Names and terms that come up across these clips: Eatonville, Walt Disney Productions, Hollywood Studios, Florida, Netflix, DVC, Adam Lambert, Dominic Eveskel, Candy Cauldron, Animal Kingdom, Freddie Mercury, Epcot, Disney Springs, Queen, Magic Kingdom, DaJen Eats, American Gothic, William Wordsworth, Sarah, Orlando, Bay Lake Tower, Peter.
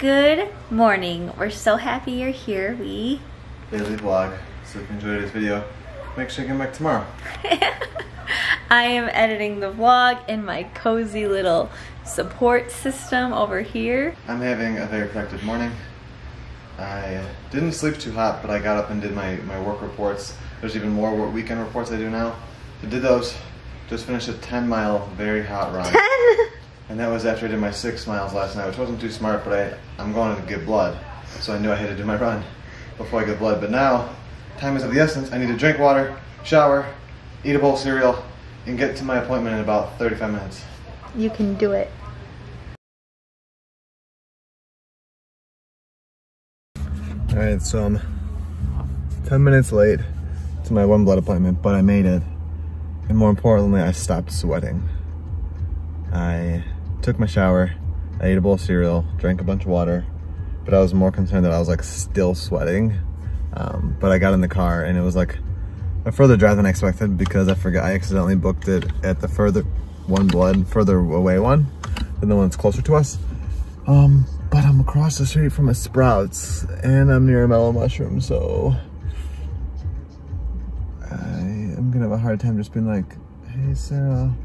Good morning. We're so happy you're here. We daily vlog. So if you enjoyed this video, make sure you come back tomorrow. I am editing the vlog in my cozy little support system over here. I'm having a very productive morning. I didn't sleep too hot, but I got up and did my work reports. There's even more work weekend reports I do now. I did those. Just finished a 10-mile very hot run. 10? And that was after I did my 6 miles last night, which wasn't too smart, but I'm going to get blood. So I knew I had to do my run before I get blood. But now, time is of the essence. I need to drink water, shower, eat a bowl of cereal, and get to my appointment in about 35 minutes. You can do it. All right, so I'm 10 minutes late to my one blood appointment, but I made it. And more importantly, I stopped sweating. I took my shower, I ate a bowl of cereal, drank a bunch of water, but I was more concerned that I was like still sweating. But I got in the car and it was like a further drive than I expected because I accidentally booked it at the further away one than the one that's closer to us. But I'm across the street from a Sprouts and I'm near a mellow mushroom, so I am gonna have a hard time just being like, hey Sarah,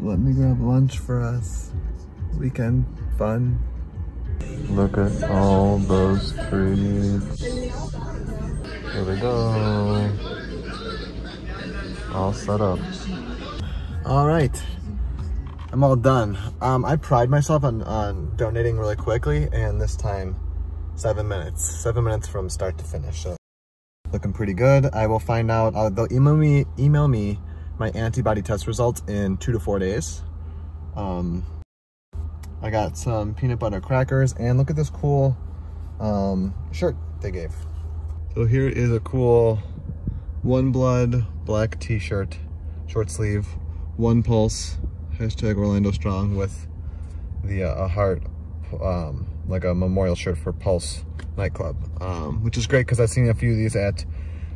let me grab lunch for us. Weekend fun. Look at all those trees. There we go. All set up. All right, I'm all done. I pride myself on donating really quickly, and this time, 7 minutes. 7 minutes from start to finish. So looking pretty good. I will find out. They'll email me my antibody test results in 2 to 4 days. I got some peanut butter crackers and look at this cool shirt they gave. So here is a cool One Blood black t-shirt, short sleeve, One Pulse, hashtag Orlando Strong with the heart, like a memorial shirt for Pulse nightclub, which is great because I've seen a few of these at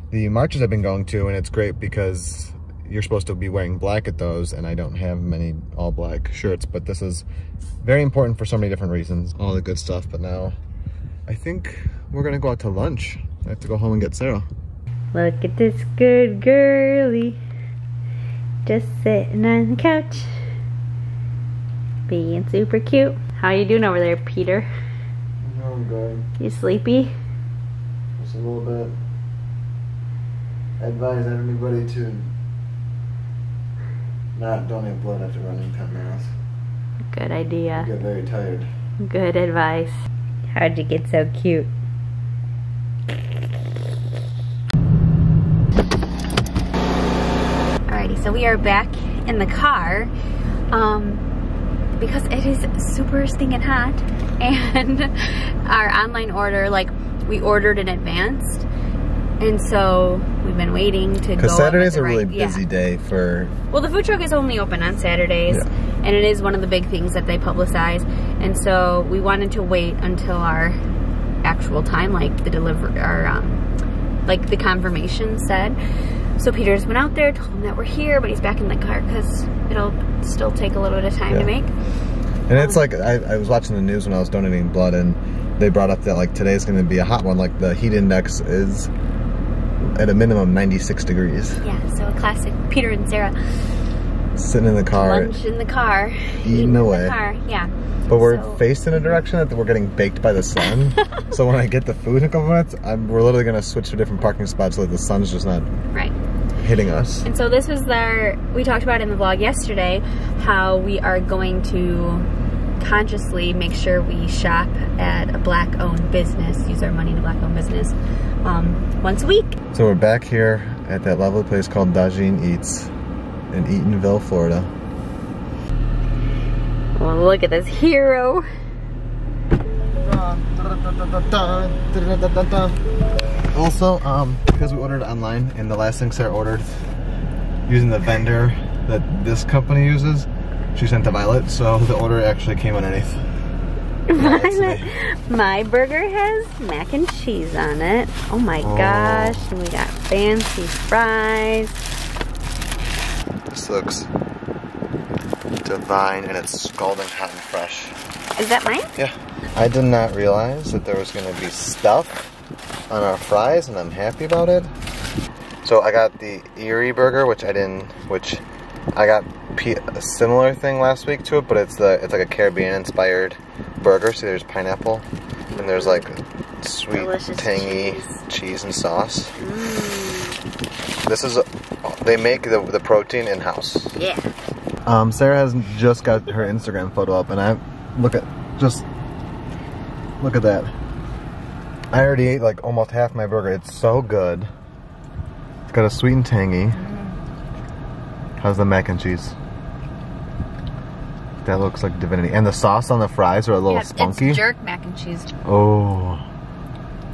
the marches I've been going to, and it's great because you're supposed to be wearing black at those, and I don't have many all black shirts, but this is very important for so many different reasons. All the good stuff, but now I think we're gonna go out to lunch. I have to go home and get Sarah. Look at this good girly, just sitting on the couch, being super cute. How you doing over there, Peter? I'm good. You sleepy? Just a little bit. I advise everybody to not donate blood after running 10 miles. Good idea. You get very tired. Good advice. How'd you get so cute? Alrighty, so we are back in the car because it is super stinking hot, and our online order, like, we ordered in advance, and so we've been waiting to go. Because Saturday's a really busy day for... Well, the food truck is only open on Saturdays, and it is one of the big things that they publicize, and so we wanted to wait until our actual time, like the like the confirmation said. So Peter's went out there, told him that we're here, but he's back in the car because it'll still take a little bit of time to make. And it's like, I was watching the news when I was donating blood, and they brought up that like today's gonna be a hot one, like the heat index is at a minimum 96 degrees. Yeah, so a classic Peter and Sarah. Sitting in the car. Lunch in the car. Eating away. In the car, yeah. But we're faced in a direction that we're getting baked by the sun. So when I get the food in a couple minutes, we're literally gonna switch to different parking spots so that the sun's just not hitting us. And so this was our, we talked about in the vlog yesterday, how we are going to consciously make sure we shop at a black-owned business, use our money in a black-owned business once a week. So we're back here at that lovely place called DaJen Eats in Eatonville, Florida. Well, look at this hero. Also, because we ordered online, and the last thing Sarah ordered using the vendor that this company uses, she sent to Violet, so the order actually came underneath. Violet, my burger has mac and cheese on it. Oh my gosh, and we got fancy fries. This looks divine, and it's scalding hot and fresh. Is that mine? Yeah. I did not realize that there was going to be stuff on our fries, and I'm happy about it. So I got the Erie burger, which I didn't, which I got a similar thing last week to it, but it's like a Caribbean inspired burger. See, there's pineapple, and there's like sweet, delicious tangy cheese and sauce. Mm. This is, they make the protein in house. Yeah. Sarah has just got her Instagram photo up, and I look at that. I already ate like almost half my burger. It's so good. It's got a sweet and tangy. Mm. How's the mac and cheese? That looks like divinity. And the sauce on the fries are a little spunky. It's jerk mac and cheese. Oh.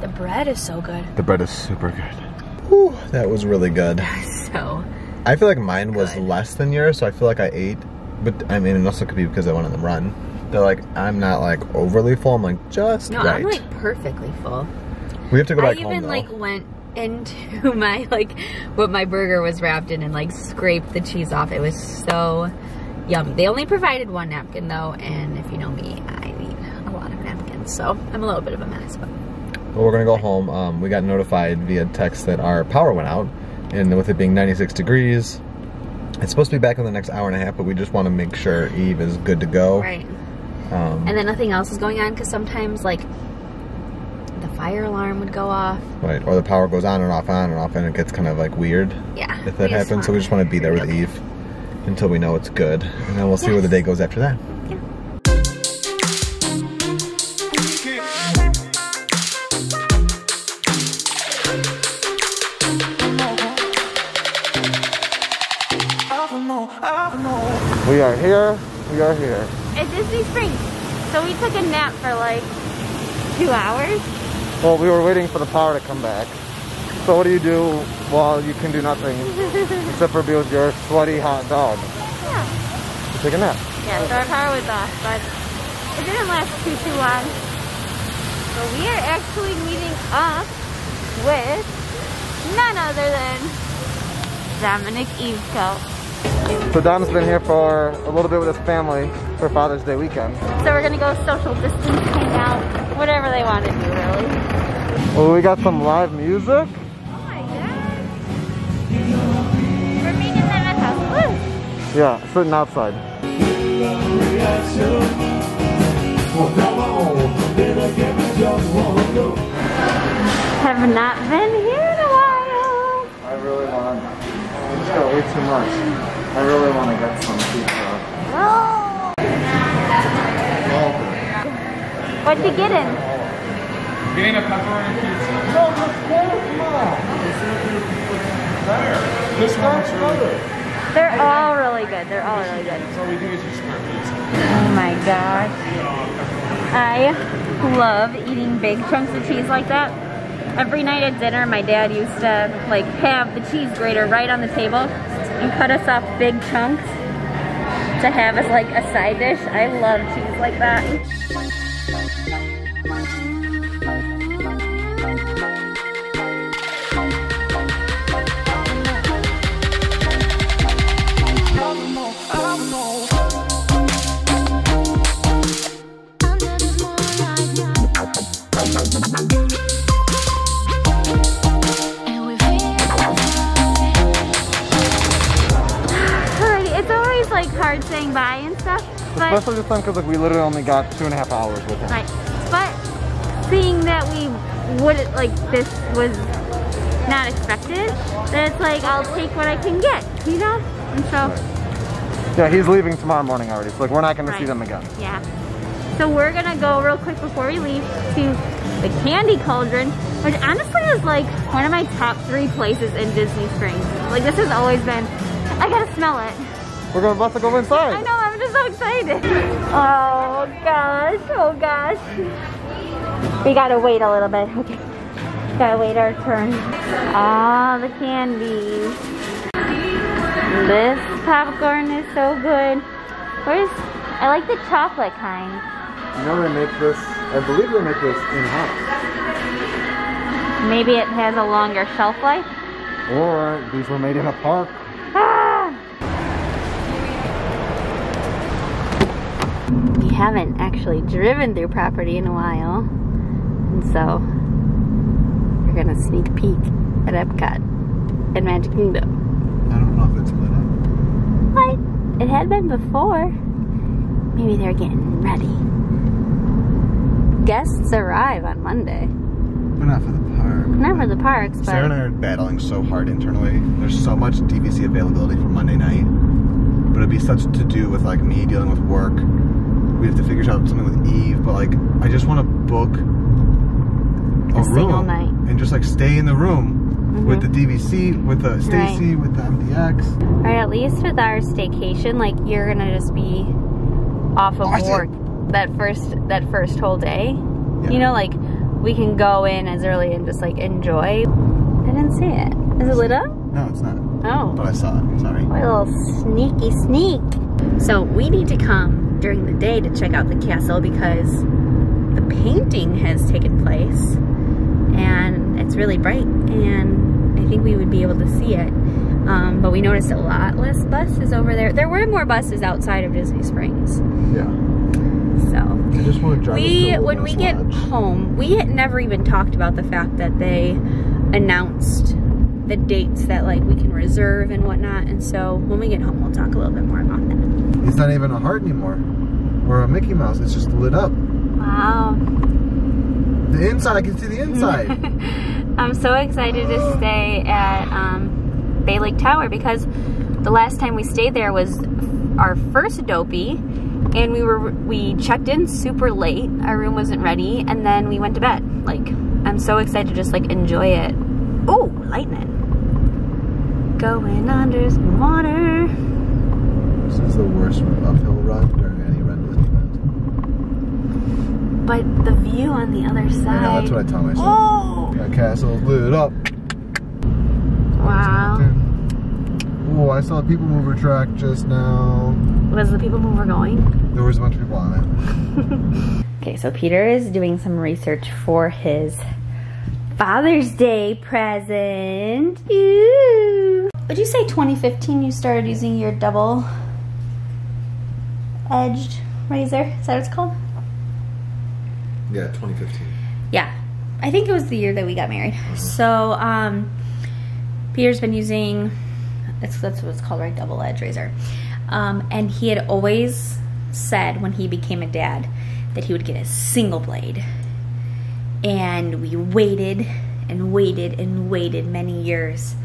The bread is so good. The bread is super good. Whew, that was really good. So I feel like mine was less than yours, so I feel like I ate, but I mean, it also could be because I went on the run. They're like, I'm not like overly full. I'm like, just right. No, I'm like perfectly full. We have to go back home, though. I even like went into my, like, what my burger was wrapped in and like scraped the cheese off. It was so yummy. They only provided one napkin though, and if you know me, I need a lot of napkins, so I'm a little bit of a mess. But well, we're gonna go home. We got notified via text that our power went out, and with it being 96 degrees, it's supposed to be back in the next hour and a half, but we just want to make sure Eve is good to go. Right. And then nothing else is going on, because sometimes like the fire alarm would go off. Right, or the power goes on and off, and it gets kind of like weird. Yeah. If that happens, so we just want to be there with Eve until we know it's good, and then we'll see where the day goes after that. Yeah. We are here. We are here. At Disney Springs. So we took a nap for like 2 hours. Well, we were waiting for the power to come back. So what do you do while you can do nothing except for be with your sweaty hot dog? Yeah. You take a nap. Yeah, so our power was off, but it didn't last too long. So we are actually meeting up with none other than Dominic Eveskel. So Dom's been here for a little bit with his family for Father's Day weekend. So we're gonna go social distance, hang out, whatever they want to do, really. Well, we got some live music. Oh my God. We're meeting them at house. Woo! Yeah, sitting outside. Have not been here in a while. I really want. I just got way too much. I really want to get some pizza. Oh. What'd you get in? Getting a pepperoni pizza. No, that's better. This one's better. They're all really good. They're all really good. That's all we do is just square pizza. Oh my gosh. I love eating big chunks of cheese like that. Every night at dinner, my dad used to like have the cheese grater right on the table and cut us off big chunks to have as like a side dish. I love cheese like that. Saying bye and stuff, but especially this time because like we literally only got 2.5 hours with him. Right, but seeing that we wouldn't, like, this was not expected, then it's like I'll take what I can get, you know. And so right. Yeah, he's leaving tomorrow morning already, so like we're not going to see them again. Yeah, so we're gonna go real quick before we leave to the Candy Cauldron, which honestly is like one of my top 3 places in Disney Springs. Like, this has always been, I gotta smell it. We're about to go inside. I know, I'm just so excited. Oh gosh, oh gosh. We gotta wait a little bit, okay. Gotta wait our turn. Ah, the candy. This popcorn is so good. Where's, I like the chocolate kind. You know they make this, I believe they make this in-house. Maybe it has a longer shelf life? Or these were made in a park. haven't actually driven through property in a while, and so we're gonna sneak peek at Epcot and Magic Kingdom. I don't know if it's lit up. What? It had been before. Maybe they're getting ready. Guests arrive on Monday. But not for the park. Not for the parks, but... Sarah and I are battling so hard internally. There's so much DVC availability for Monday night. But it'd be such to do with, like, me dealing with work. We have to figure out something with Eve, but, like, I just want to book a single night. And just, like, stay in the room with the DVC, with the Stacy, with the MDX. All right, at least with our staycation, like, you're going to just be off of work that first whole day. Yeah. You know, like, we can go in as early and just, like, enjoy. I didn't see it. Is it lit up? No, it's not. Oh. But I saw it. Sorry. What a little sneaky sneak. So we need to come during the day to check out the castle because the painting has taken place and it's really bright and I think we would be able to see it. But we noticed a lot less buses over there. There were more buses outside of Disney Springs. Yeah. So I just want to drive when we get home, we had never even talked about the fact that they announced the dates that like we can reserve and whatnot, and so when we get home we'll talk a little bit more about that. It's not even a heart anymore or a Mickey Mouse, it's just lit up. Wow. The inside, I can see the inside. I'm so excited to stay at Bay Lake Tower because the last time we stayed there was our first Dopey and we checked in super late, our room wasn't ready, and then we went to bed. Like, I'm so excited to just like enjoy it. Oh, lightning. Going under some water. This is the worst uphill run during any run Disney event. But the view on the other side. I know, that's what I tell myself. Oh! That castle's lit up. Wow. Oh, I saw a people mover track just now. Was the people mover going? There was a bunch of people on it. Okay, so Peter is doing some research for his Father's Day present. Ooh. Would you say 2015 you started using your double-edged razor? Is that what it's called? Yeah, 2015. Yeah. I think it was the year that we got married. So, Peter's been using, that's what it's called, right? Double-edged razor. And he had always said when he became a dad that he would get a single blade. And we waited and waited and waited many years.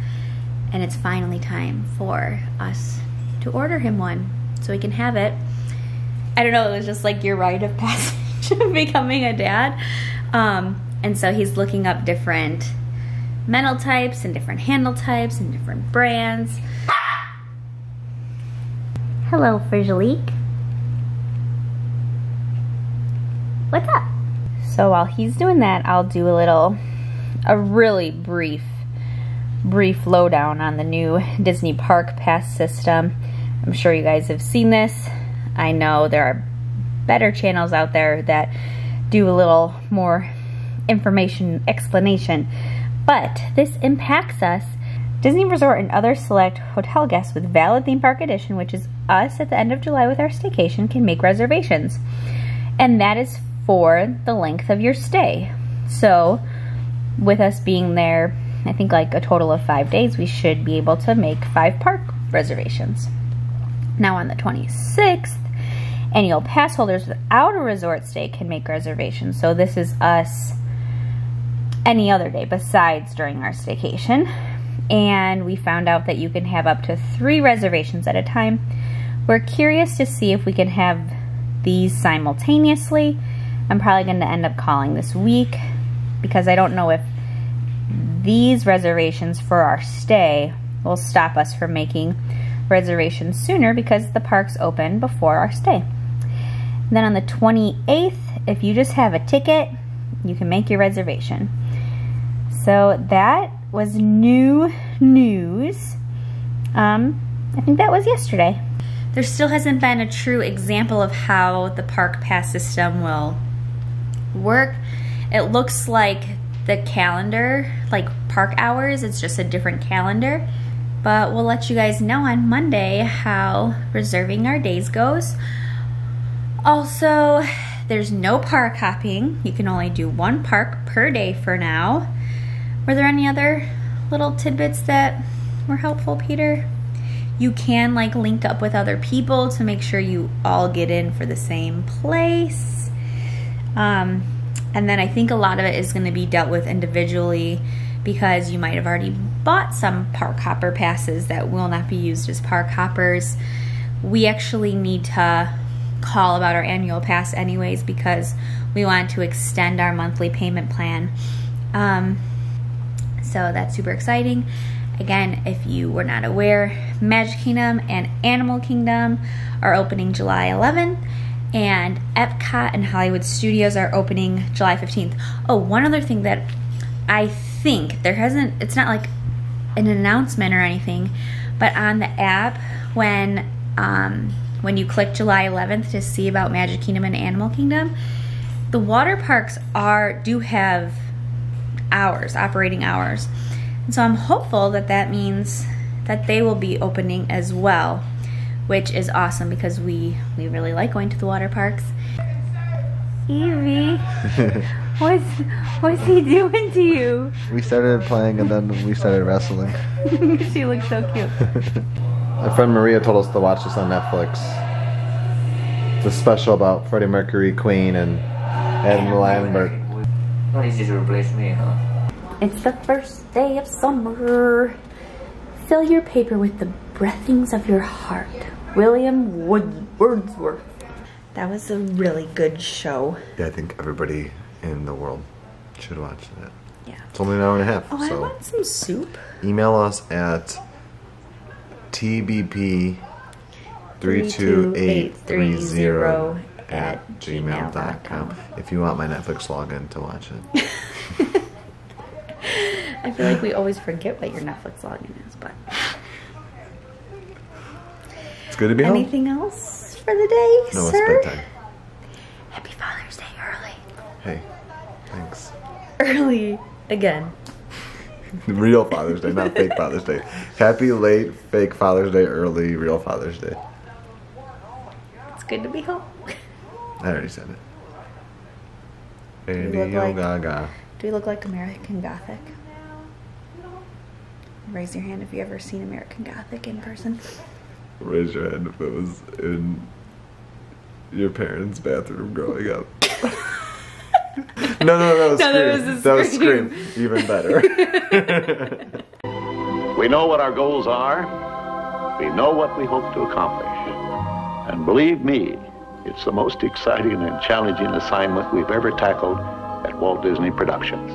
And it's finally time for us to order him one so he can have it. I don't know, it was just like your rite of passage of becoming a dad. And so he's looking up different metal types and different handle types and different brands. Hello, Frigelique. What's up? So while he's doing that, I'll do a really brief lowdown on the new Disney Park Pass system. I'm sure you guys have seen this. I know there are better channels out there that do a little more information, explanation, but this impacts us. Disney Resort and other select hotel guests with valid theme park edition, which is us at the end of July with our staycation, can make reservations. And that is for the length of your stay. So with us being there, I think like a total of 5 days, we should be able to make 5 park reservations. Now on the 26th, annual pass holders without a resort stay can make reservations. So this is us any other day besides during our staycation. And we found out that you can have up to 3 reservations at a time. We're curious to see if we can have these simultaneously. I'm probably going to end up calling this week because I don't know if these reservations for our stay will stop us from making reservations sooner because the parks open before our stay. And then on the 28th, if you just have a ticket, you can make your reservation. So that was new news. I think that was yesterday. There still hasn't been a true example of how the park pass system will work. It looks like the calendar, like park hours, it's just a different calendar, but we'll let you guys know on Monday how reserving our days goes. Also, there's no park hopping. You can only do one park per day for now. Were there any other little tidbits that were helpful, Peter? You can like link up with other people to make sure you all get in for the same place. And then I think a lot of it is going to be dealt with individually because you might have already bought some park hopper passes that will not be used as park hoppers. We actually need to call about our annual pass anyways because we want to extend our monthly payment plan. So that's super exciting. Again, if you were not aware, Magic Kingdom and Animal Kingdom are opening July 11th, and Epcot and Hollywood Studios are opening July 15th. Oh, one other thing that I think there hasn't, it's not like an announcement or anything, but on the app when you click July 11th to see about Magic Kingdom and Animal Kingdom, the water parks do have hours, operating hours. And so I'm hopeful that that means that they will be opening as well, which is awesome because we really like going to the water parks. Evie, what's he doing to you? We started playing and then we started wrestling. She looks so cute. My friend Maria told us to watch this on Netflix. It's a special about Freddie Mercury, Queen, and Lambert. Oh, he's just replaced me, huh? It's the first day of summer. Fill your paper with the breathings of your heart. William Wordsworth. That was a really good show. Yeah, I think everybody in the world should watch that. Yeah. It's only an hour and a half. Oh, so I want some soup. Email us at tbp32830@gmail.com if you want my Netflix login to watch it. I feel like we always forget what your Netflix login is, but it's good to be home. Anything else for the day, sir? No, it's bedtime. Happy Father's Day early. Hey, thanks. Early again. Real Father's Day, not fake Father's Day. Happy late, fake Father's Day, early, real Father's Day. It's good to be home. I already said it. Do we look like American Gothic? Raise your hand if you've ever seen American Gothic in person. Raise your hand if it was in your parents' bathroom growing up. No, that was Scream. Even better. We know what our goals are. We know what we hope to accomplish. And believe me, it's the most exciting and challenging assignment we've ever tackled at Walt Disney Productions.